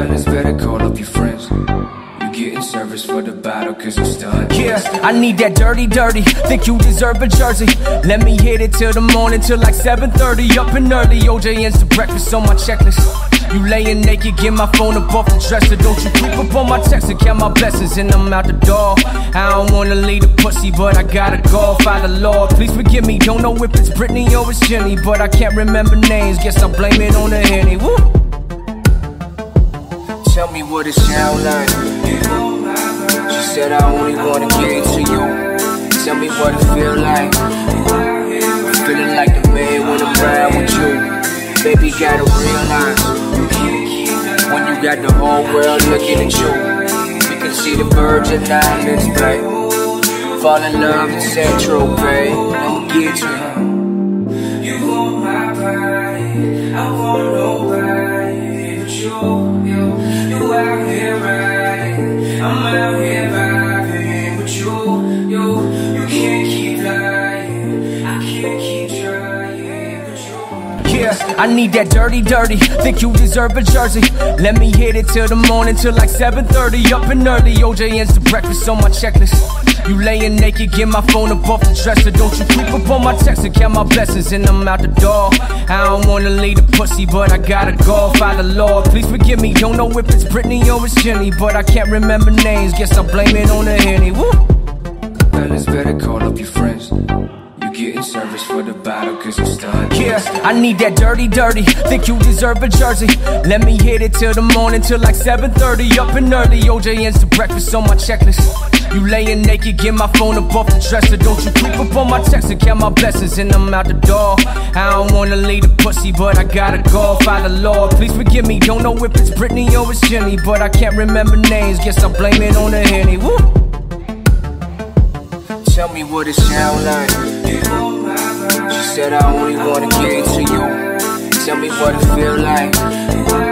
done, it's better call up your friends. You're getting service for the battle, cause I'm still on. Yeah, I need that dirty, dirty. Think you deserve a jersey. Let me hit it till the morning, till like 7:30. Up and early, OJN's the breakfast on my checklist. You laying naked, get my phone up off the dresser. Don't you creep up on my text and count my blessings, and I'm out the door. I don't wanna lead a pussy, but I gotta go. By the Lord, please forgive me. Don't know if it's Britney or it's Jenny, but I can't remember names. Guess I blame it on the Henny. Woo. Tell me what it sound like. She said I only wanna give it to you. Tell me what it feel like. Feeling like the man when I'm around with you. Baby, gotta realize, when you got the whole world looking at you, you can see the Virgin Islands, babe. Fall in love in Central, babe. Don't get you. You want my pride, I want nobody but you. You out here right, I'm out here vibing with you. You can't keep lying, I can't keep trying. Yeah, I need that dirty, dirty. Think you deserve a jersey. Let me hit it till the morning, till like 7:30. Up and early, OJN's the breakfast on my checklist. You laying naked, get my phone up off the dresser. Don't you creep up on my text and count my blessings, and I'm out the door. I don't wanna lead a pussy, but I gotta go. By the Lord, please forgive me. Don't know if it's Britney or it's Jenny, but I can't remember names. Guess I blame it on the Henny. Woo. Well, it's better call up your friends. Getting service for the battle, cause I'm still on. Yeah, I need that dirty, dirty. Think you deserve a jersey. Let me hit it till the morning, till like 7:30. Up and early, OJN's the breakfast on my checklist. You laying naked, get my phone up off the dresser. Don't you creep up on my text and count my blessings, and I'm out the door. I don't wanna lead a pussy, but I gotta go. By the Lord, please forgive me. Don't know if it's Britney or it's Jenny, but I can't remember names. Guess I blame it on the Henny. Woo. Tell me what it sound like. She said I only wanna give it to you. Tell me what it feel like.